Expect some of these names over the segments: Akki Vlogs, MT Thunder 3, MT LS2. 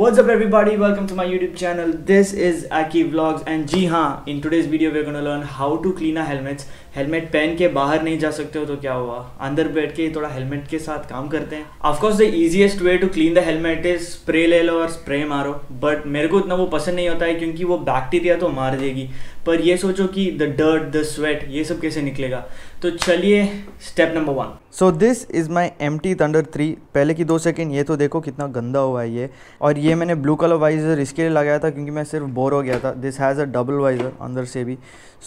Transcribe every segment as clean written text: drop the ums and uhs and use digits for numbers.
What's up everybody, welcome to my YouTube channel. This is Akki Vlogs and जी हाँ, in today's video we're going to learn how to clean a helmet. Helmet पहन के बाहर नहीं जा सकते हो तो क्या हुआ, अंदर बैठ के थोड़ा हेलमेट के साथ काम करते हैं. Of course the easiest way to clean the helmet is spray ले लो और स्प्रे मारो, बट मेरे को उतना वो पसंद नहीं होता है क्योंकि वो बैक्टीरिया तो मार देगी, पर ये सोचो कि द डर्ट द स्वेट ये सब कैसे निकलेगा. तो चलिए step number 1. So this is my MT thunder 3. पहले की 2 सेकेंड ये तो देखो कितना गंदा हुआ है ये, और ये मैंने ब्लू कलर वाइजर इसके लिए लगाया था क्योंकि मैं सिर्फ बोर हो गया था. This has a double visor अंदर से भी.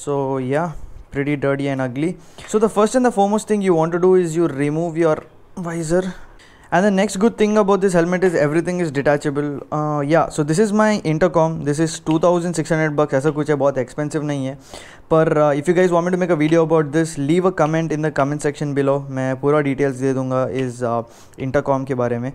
सो या pretty dirty and ugly. So the first and the foremost thing you want to do is you remove your visor. And the next good thing about this helmet is everything is detachable. Yeah, so this is my intercom. This is $2,600. ऐसा कुछ है, बहुत expensive नहीं है. पर if you guys want me to make a video about this, leave a comment in the comment section below. मैं पूरा details दे दूँगा इस intercom के बारे में.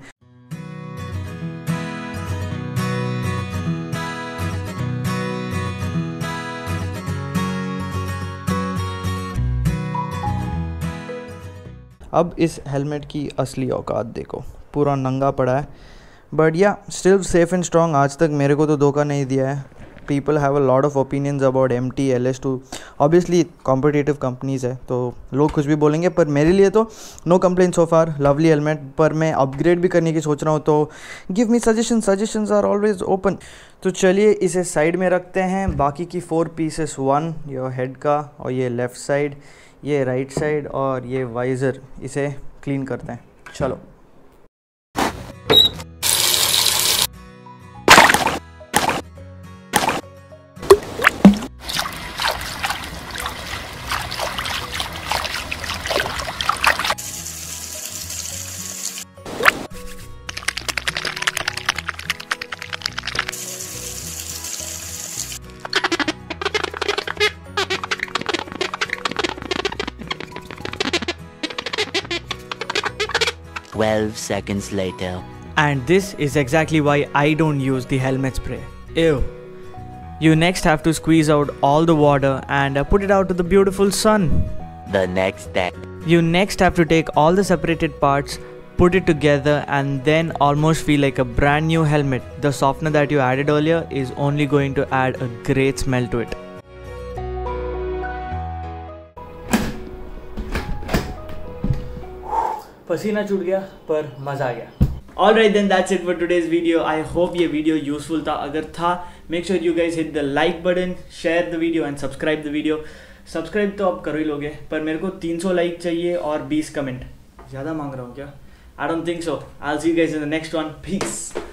अब इस हेलमेट की असली औकात देखो, पूरा नंगा पड़ा है, बट या स्टिल सेफ एंड स्ट्रॉन्ग. आज तक मेरे को तो धोखा नहीं दिया है. People have a lot of opinions about MT LS2. Obviously competitive companies है तो लोग कुछ भी बोलेंगे, पर मेरे लिए तो no complain so far, lovely helmet. पर मैं अपग्रेड भी करने की सोच रहा हूँ, तो give me suggestion, suggestions are always open. तो चलिए इसे साइड में रखते हैं. बाकी की 4 पीसेस, 1 योर हेड का और ये लेफ़्ट साइड, ये राइट साइड और ये वाइजर, इसे क्लीन करते हैं. चलो seconds later. And this is exactly why I don't use the helmet spray. Ew. You next have to squeeze out all the water and put it out to the beautiful sun. The next step. You next have to take all the separated parts, put it together and then almost feel like a brand new helmet. The softener that you added earlier is only going to add a great smell to it. पसीना छूट गया पर मज़ा आ गया. Alright then, that's it for today's video. I hope ये video useful था. अगर था, make sure you guys hit the like button, share the video and subscribe the video. Subscribe तो आप कर ही लोगे, पर मेरे को 300 लाइक चाहिए और 20 कमेंट. ज़्यादा मांग रहा हूँ क्या? I don't think so. I will see you guys in the next one. Piece.